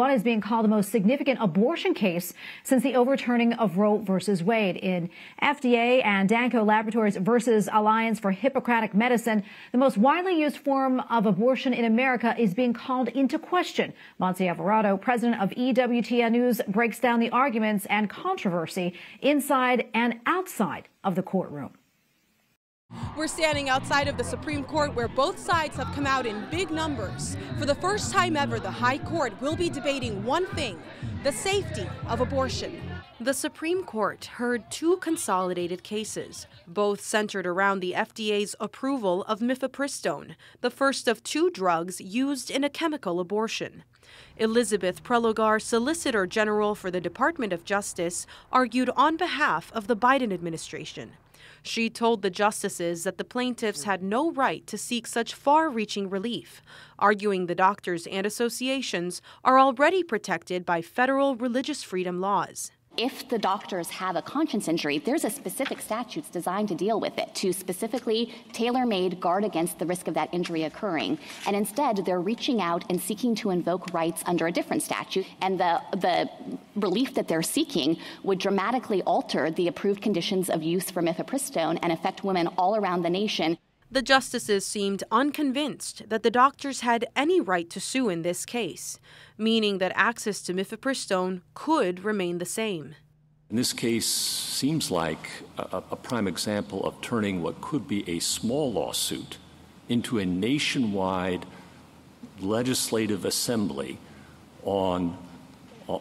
One is being called the most significant abortion case since the overturning of Roe versus Wade. In FDA and Danco Laboratories versus Alliance for Hippocratic Medicine, the most widely used form of abortion in America is being called into question. Montse Alvarado, president of EWTN News, breaks down the arguments and controversy inside and outside of the courtroom. We're standing outside of the Supreme Court, where both sides have come out in big numbers. For the first time ever, the High Court will be debating one thing: the safety of abortion. The Supreme Court heard two consolidated cases, both centered around the FDA's approval of mifepristone, the first of two drugs used in a chemical abortion. Elizabeth Prelogar, Solicitor General for the Department of Justice, argued on behalf of the Biden administration. She told the justices that the plaintiffs had no right to seek such far-reaching relief, arguing the doctors and associations are already protected by federal religious freedom laws. If the doctors have a conscience injury, there's a specific statute designed to deal with it, to specifically tailor-made guard against the risk of that injury occurring. And instead, they're reaching out and seeking to invoke rights under a different statute. And the relief that they're seeking would dramatically alter the approved conditions of use for mifepristone and affect women all around the nation. The justices seemed unconvinced that the doctors had any right to sue in this case, meaning that access to mifepristone could remain the same. And this case seems like a prime example of turning what could be a small lawsuit into a nationwide legislative assembly on an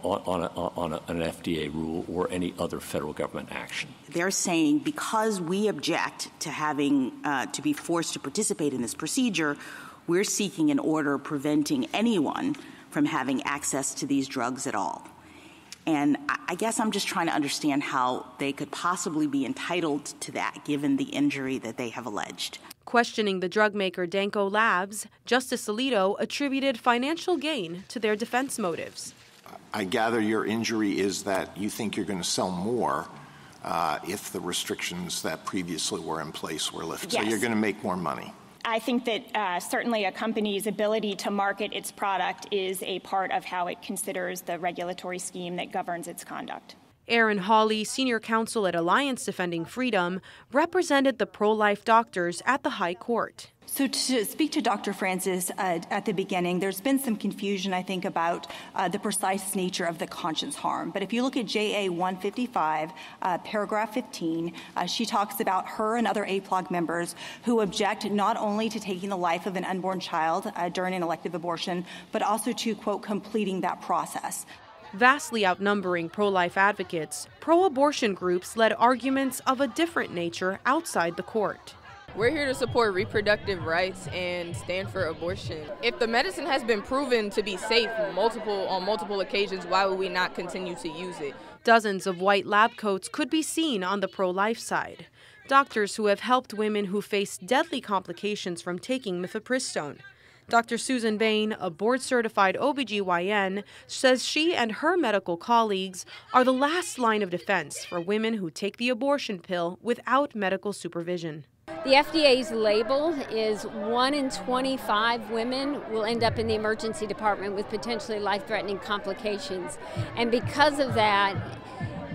FDA rule or any other federal government action. They're saying because we object to having to be forced to participate in this procedure, we're seeking an order preventing anyone from having access to these drugs at all. And I guess I'm just trying to understand how they could possibly be entitled to that given the injury that they have alleged. Questioning the drug maker Danco Labs, Justice Alito attributed financial gain to their defense motives. I gather your injury is that you think you're going to sell more if the restrictions that previously were in place were lifted. Yes. So you're going to make more money. I think that certainly a company's ability to market its product is a part of how it considers the regulatory scheme that governs its conduct. Aaron Hawley, senior counsel at Alliance Defending Freedom, represented the pro-life doctors at the High Court. So to speak to Dr. Francis at the beginning, there's been some confusion, I think, about the precise nature of the conscience harm. But if you look at JA 155, paragraph 15, she talks about her and other APLOG members who object not only to taking the life of an unborn child during an elective abortion, but also to, quote, completing that process. Vastly outnumbering pro-life advocates, pro-abortion groups led arguments of a different nature outside the court. We're here to support reproductive rights and stand for abortion. If the medicine has been proven to be safe on multiple occasions, why would we not continue to use it? Dozens of white lab coats could be seen on the pro-life side. Doctors who have helped women who face deadly complications from taking mifepristone. Dr. Susan Bane, a board-certified OBGYN, says she and her medical colleagues are the last line of defense for women who take the abortion pill without medical supervision. The FDA's label is 1 in 25 women will end up in the emergency department with potentially life-threatening complications. And because of that,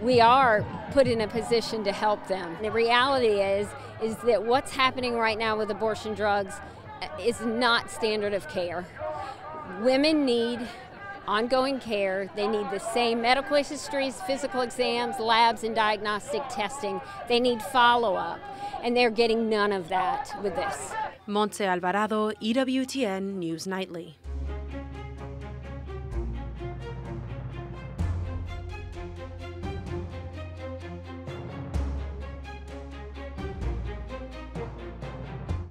we are put in a position to help them. The reality is that what's happening right now with abortion drugs is not standard of care. Women need ongoing care. They need the same medical histories, physical exams, labs, and diagnostic testing. They need follow-up, and they're getting none of that with this. Montse Alvarado, EWTN News Nightly.